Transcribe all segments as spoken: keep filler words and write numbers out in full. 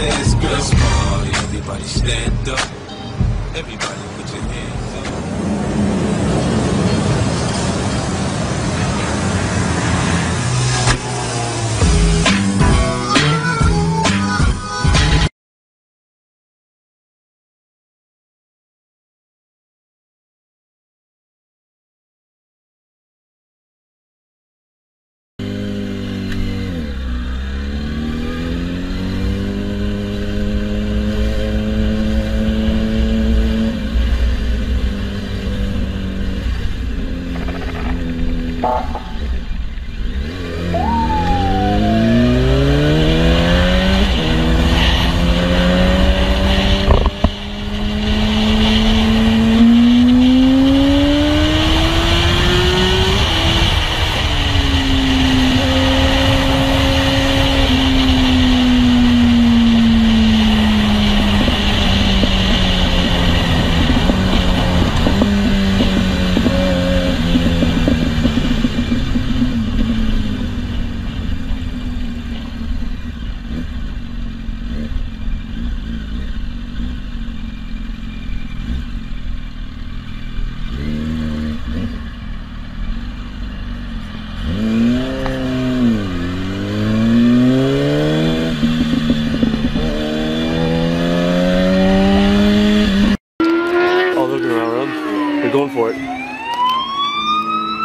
ass girl. Small, everybody stand up. Everybody put your hands up.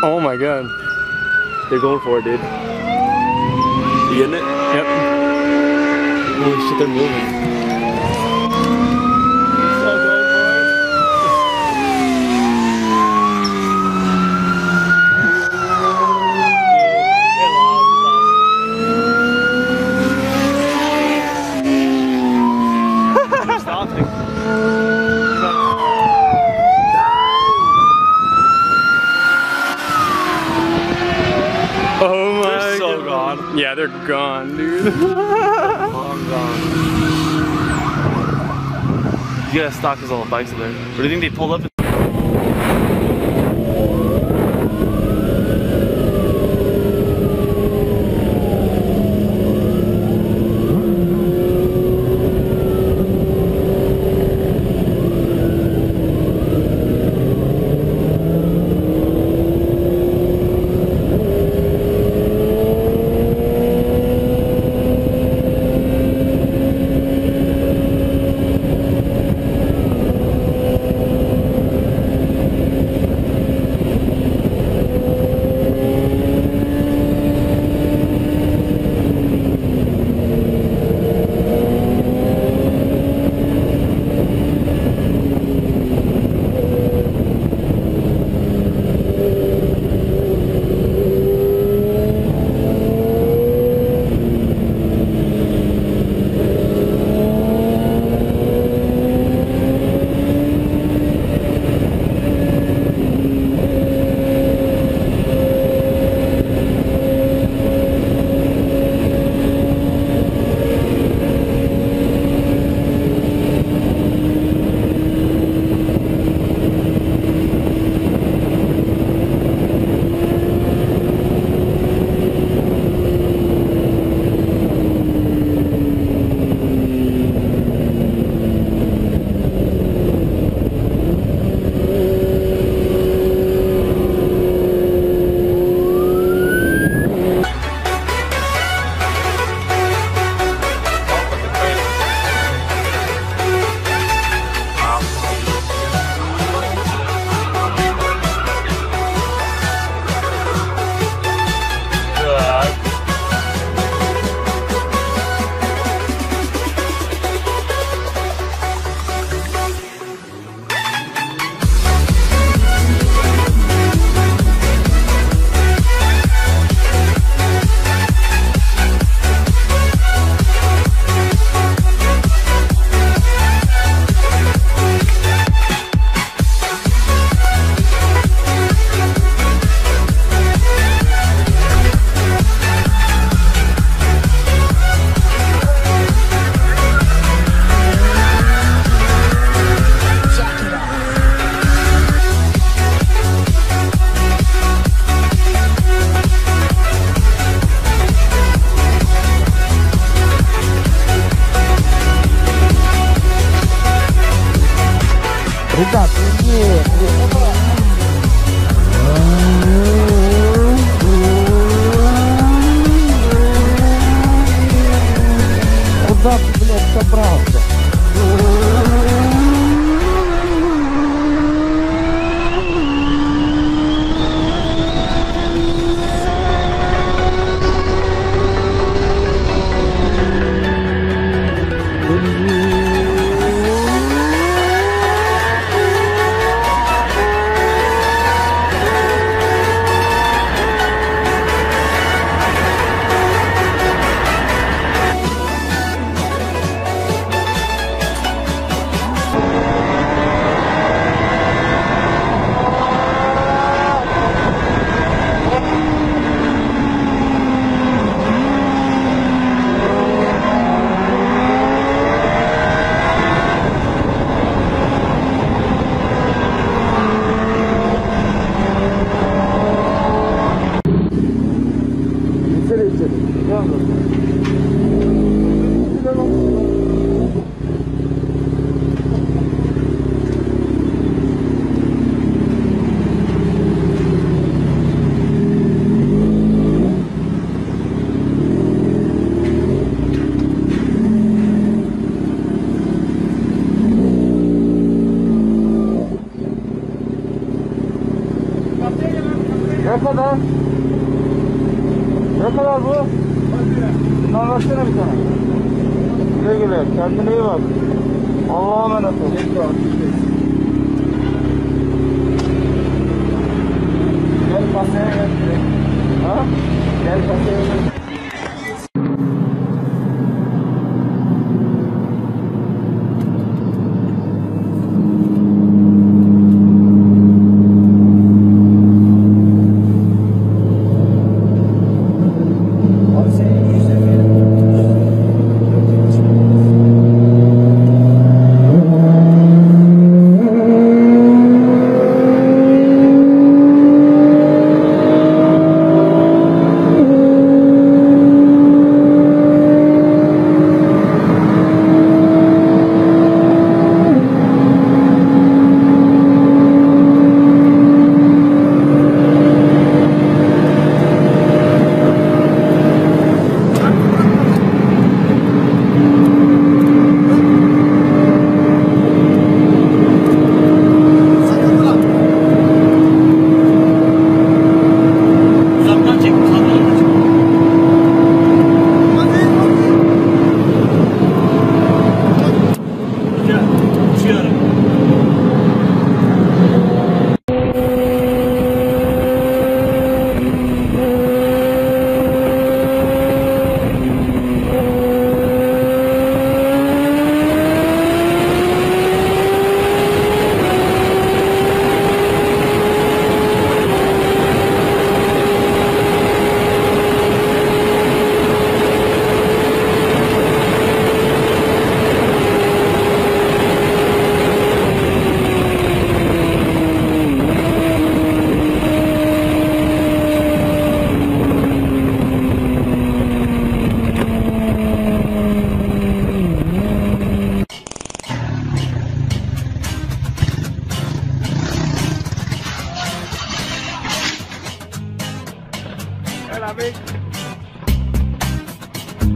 Oh my god. They're going for it, dude. You getting it? Yep. Holy shit, they're moving. So going for it. Dude, they're stopping. Oh my god. They're so god. gone. Yeah, they're gone, dude. Long gone. You gotta stock us all the bikes in there. What do you think they pulled up? Ребят, привет! Куда ты, блядь, собрался? Ne kadar? Ne kadar bu? Şundan baksana bir tane. Güle güle, kendine iyi bak. Allah'a emanet ol. Gel kasaya gel. Ha? Gel kasaya gel.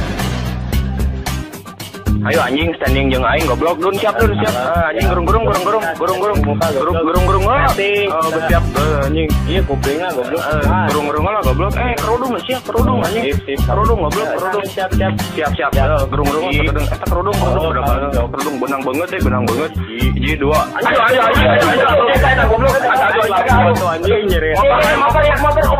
Ayo anjing standing jeung aing goblok dun siap dun siap. Ah anjing gurung-gurung gurung-gurung gurung-gurung gurung-gurung. Oh siap anjing. Ieu koplengan goblok. Gurung-gurung lah goblok. Eh kerudung siap kerudung anjing. Kerudung goblok kerudung siap siap siap siap. Gurung-gurung kerudung eta kerudung kerudung kerudung benang banget deh benang banget. Hiji dua. Ayo ayo ayo ayo goblok. Aduh anjing nyeri. Motor motor yak motor.